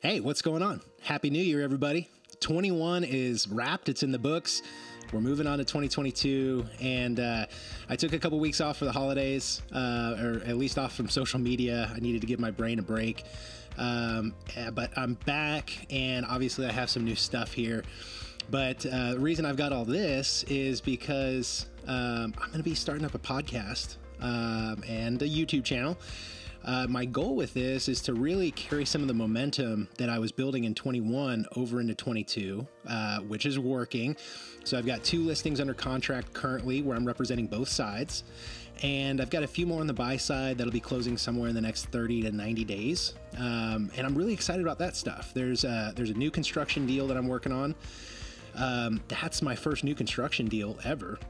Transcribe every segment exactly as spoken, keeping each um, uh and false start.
Hey, what's going on? Happy New Year, everybody. twenty-one is wrapped. It's in the books. We're moving on to twenty twenty-two, and uh, I took a couple weeks off for the holidays, uh, or at least off from social media. I needed to give my brain a break, um, but I'm back, and obviously I have some new stuff here. But uh, the reason I've got all this is because um, I'm going to be starting up a podcast um, and a YouTube channel. Uh, my goal with this is to really carry some of the momentum that I was building in twenty-one over into twenty-two, uh, which is working. So I've got two listings under contract currently where I'm representing both sides. And I've got a few more on the buy side that'll be closing somewhere in the next thirty to ninety days. Um, and I'm really excited about that stuff. There's a, there's a new construction deal that I'm working on. Um, that's my first new construction deal ever.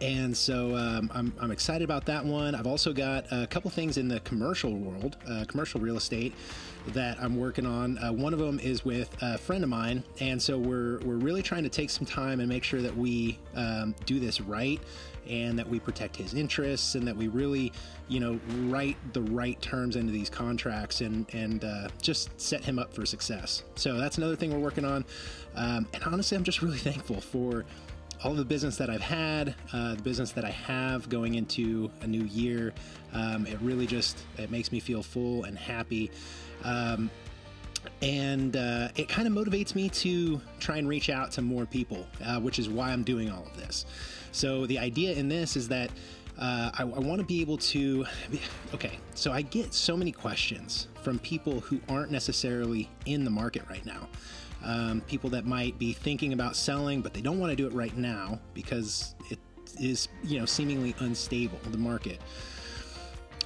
And so um, I'm, I'm excited about that one. I've also got a couple things in the commercial world, uh, commercial real estate, that I'm working on. Uh, one of them is with a friend of mine. And so we're, we're really trying to take some time and make sure that we um, do this right, and that we protect his interests, and that we really, you know, write the right terms into these contracts, and, and uh, just set him up for success. So that's another thing we're working on. Um, and honestly, I'm just really thankful for all the business that I've had, uh, the business that I have going into a new year. Um, it really just, it makes me feel full and happy. Um, and uh, it kind of motivates me to try and reach out to more people, uh, which is why I'm doing all of this. So the idea in this is that uh, I, I want to be able to, okay, so I get so many questions from people who aren't necessarily in the market right now. Um, people that might be thinking about selling, but they don't want to do it right now because it is, you know, seemingly unstable, the market.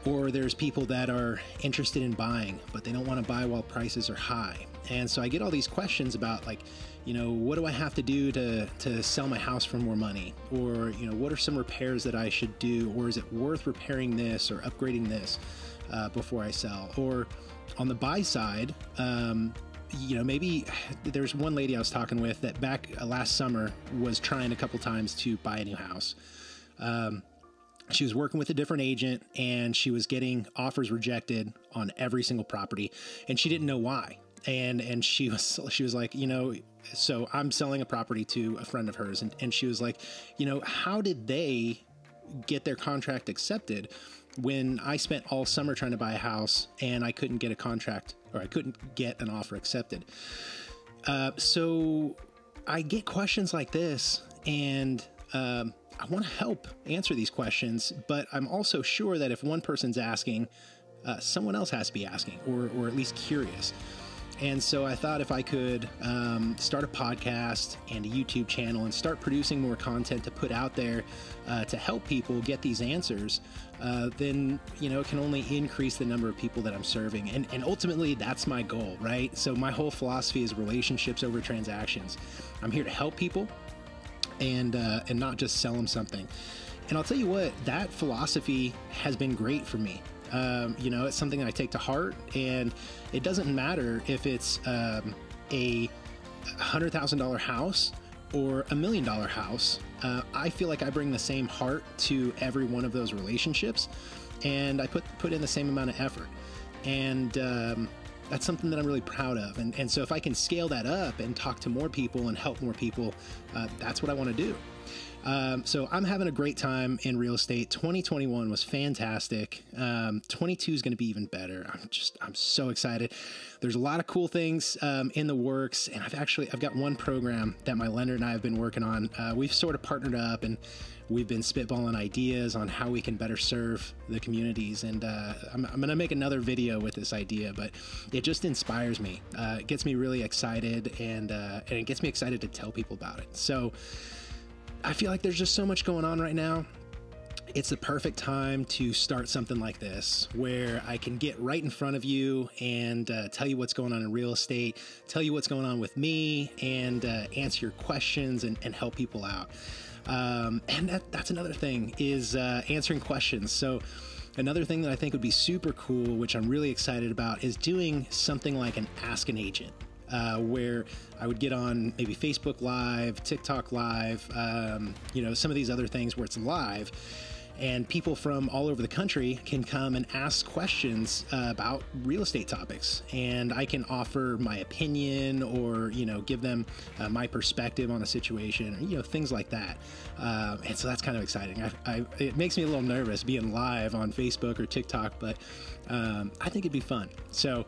Or there's people that are interested in buying, but they don't want to buy while prices are high. And so I get all these questions about, like, you know, what do I have to do to, to sell my house for more money? Or, you know, what are some repairs that I should do? Or is it worth repairing this or upgrading this uh, before I sell? Or on the buy side, um, you know, maybe there's one lady I was talking with that back last summer was trying a couple times to buy a new house. Um, she was working with a different agent, and she was getting offers rejected on every single property, and she didn't know why. And, and she was, she was like, you know, so I'm selling a property to a friend of hers. And, and she was like, you know, how did they get their contract accepted when I spent all summer trying to buy a house and I couldn't get a contract, or I couldn't get an offer accepted? Uh, so I get questions like this, and um, I want to help answer these questions, but I'm also sure that if one person's asking, uh, someone else has to be asking, or, or at least curious. And so I thought if I could um, start a podcast and a YouTube channel and start producing more content to put out there uh, to help people get these answers, uh, then, you know, it can only increase the number of people that I'm serving. And, and ultimately, that's my goal, right? So my whole philosophy is relationships over transactions. I'm here to help people and, uh, and not just sell them something. And I'll tell you what, that philosophy has been great for me. Um, you know, it's something that I take to heart, and it doesn't matter if it's um, a one hundred thousand dollar house or a million dollar house. Uh, I feel like I bring the same heart to every one of those relationships, and I put, put in the same amount of effort. And um, that's something that I'm really proud of. And, and so if I can scale that up and talk to more people and help more people, uh, that's what I want to do. Um, so I'm having a great time in real estate. twenty twenty-one was fantastic. Um, twenty-two is going to be even better. I'm just, I'm so excited. There's a lot of cool things, um, in the works, and I've actually, I've got one program that my lender and I have been working on. Uh, we've sort of partnered up, and we've been spitballing ideas on how we can better serve the communities. And, uh, I'm, I'm going to make another video with this idea, but it just inspires me. Uh, it gets me really excited, and, uh, and it gets me excited to tell people about it. So I feel like there's just so much going on right now. It's the perfect time to start something like this, where I can get right in front of you and uh, tell you what's going on in real estate, tell you what's going on with me, and uh, answer your questions and, and help people out. Um, and that, that's another thing, is uh, answering questions. So another thing that I think would be super cool, which I'm really excited about, is doing something like an Ask an Agent. Uh, where I would get on maybe Facebook Live, TikTok Live, um, you know, some of these other things where it's live, and people from all over the country can come and ask questions uh, about real estate topics, and I can offer my opinion or, you know, give them uh, my perspective on a situation, or, you know, things like that. Uh, and so that's kind of exciting. I, I, it makes me a little nervous being live on Facebook or TikTok, but um, I think it'd be fun. So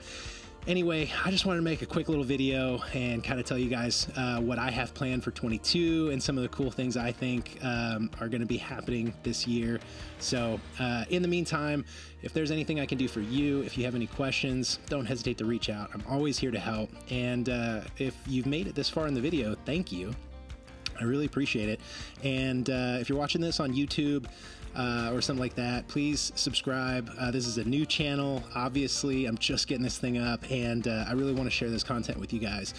anyway, I just wanted to make a quick little video and kind of tell you guys uh, what I have planned for twenty-two and some of the cool things I think um, are going to be happening this year. So uh, in the meantime, if there's anything I can do for you, if you have any questions, don't hesitate to reach out. I'm always here to help. And uh, if you've made it this far in the video, thank you. I really appreciate it. And uh, if you're watching this on YouTube uh, or something like that, please subscribe. Uh, this is a new channel. Obviously, I'm just getting this thing up, and uh, I really want to share this content with you guys.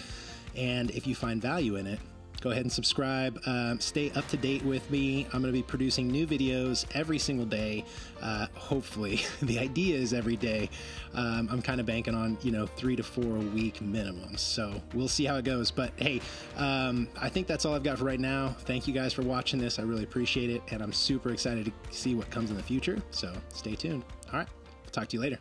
And if you find value in it, go ahead and subscribe. Um, stay up to date with me. I'm going to be producing new videos every single day. Uh, hopefully, the idea is every day. Um, I'm kind of banking on, you know, three to four a week minimum. So we'll see how it goes. But hey, um, I think that's all I've got for right now. Thank you guys for watching this. I really appreciate it. And I'm super excited to see what comes in the future. So stay tuned. All right. Talk to you later.